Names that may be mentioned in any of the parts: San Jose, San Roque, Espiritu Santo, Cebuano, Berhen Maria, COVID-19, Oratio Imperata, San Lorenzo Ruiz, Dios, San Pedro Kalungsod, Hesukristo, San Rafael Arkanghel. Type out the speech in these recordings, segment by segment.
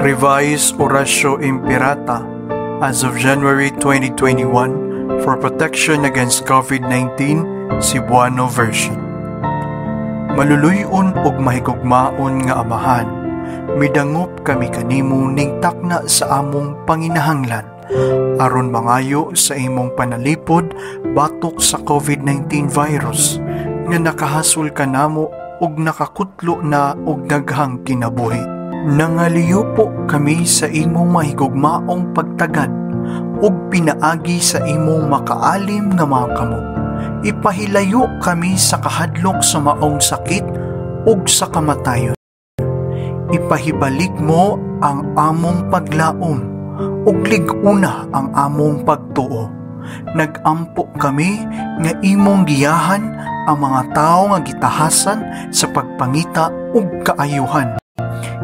Revised Oratio Imperata as of January 2021 for protection against COVID-19, Cebuano version. Maluluyon og mahigugmaon nga amahan, midangup kami kanimo ning takna sa among panginahanglan aron mangayo sa imong panalipod batok sa COVID-19 virus nga nakahasol kanamo ug nakakutlo na og daghang kinabuhi. Nangaliyo po kami sa imong mahigugmaong pagtagad ug pinaagi sa imong makaalim nga mga kamo. Ipahilayo kami sa kahadlok sa maong sakit ug sa kamatayon. Ipahibalik mo ang among paglaom ug lig-una ang among pagtuo. Nag-ampo kami nga imong giyahan ang mga tao nga gitahasan sa pagpangita ug kaayuhan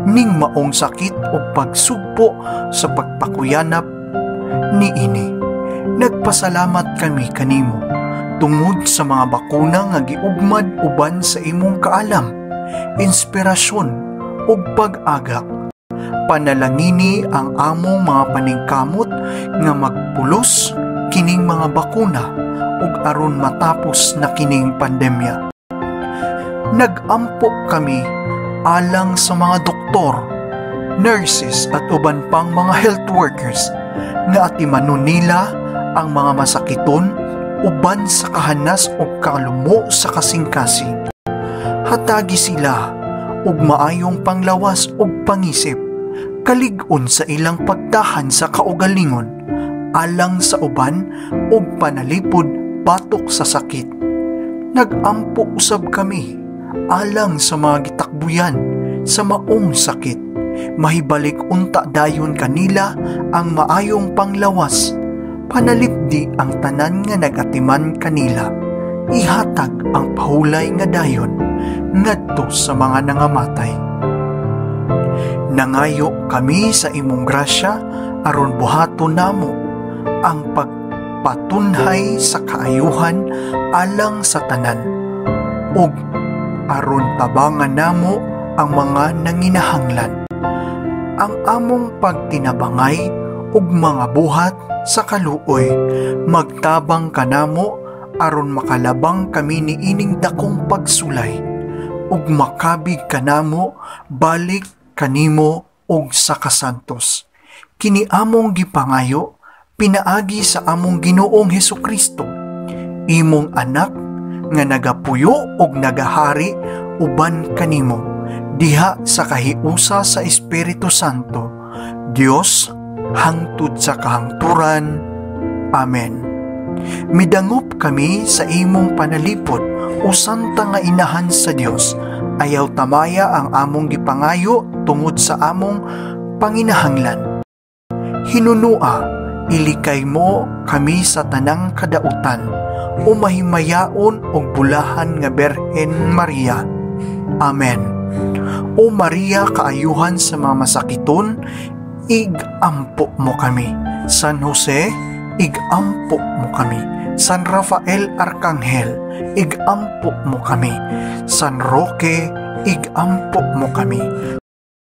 ning maong sakit ug pagsugpo sa pagpakuyanap niini. Nagpasalamat kami kanimo tungod sa mga bakuna nga giugmad uban sa imong kaalam, inspirasyon ug pag-aga. Panalangini ang among mga paningkamot nga magpulos kining mga bakuna ug aron matapos na kining pandemya. Nag-ampo kami alang sa mga doktor, nurses at uban pang mga health workers na atimano nila ang mga masakiton uban sa kahanas o kalumo sa kasing-kasing. Hatagi sila og maayong panglawas o pangisip kalig-on sa ilang pagtahan sa kaugalingon alang sa uban o panalipod batok sa sakit. Nag-ampo usab kami alang sa mga gitakbuyan sa maong sakit, mahibalik unta dayon kanila ang maayong panglawas, panalipdi ang tanan nga nagatiman kanila, ihatag ang pahulay nga dayon ngadto sa mga nangamatay. Nangayo kami sa imong grasya aron buhato namo ang pagpatunhay sa kaayuhan alang sa tanan ug aron tabangan namo ang mga nanginahanglan. Ang among pagtinabangay ug mga buhat sa kaluoy, magtabang kanamo aron makalabang kami ni ining dakong pagsulay ug makabig kanamo balik kanimo ug sa kasantos. Kini among gipangayo pinaagi sa among Ginoong Hesukristo, imong anak nga nagapuyo og nagahari uban kanimo diha sa kahiusa sa Espiritu Santo, Dios hangtod sa kahangturan. Amen. Midangup kami sa imong panalipod o santa nga inahan sa Dios. Ayaw tamaya ang among gipangayo tungod sa among panginahanglan. Hinunua, ilikay mo kami sa tanang kadautan o mahimayaon og bulahan nga Berhen Maria. Amen. O Maria kaayuhan sa mga masakiton, igampo mo kami. San Jose, igampo mo kami. San Rafael Arkanghel, igampo mo kami. San Roque, igampo mo kami.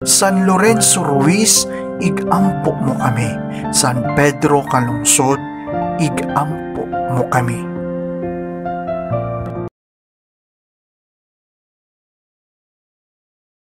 San Lorenzo Ruiz, igampo mo kami. San Pedro Kalungsod, igampo mo kami.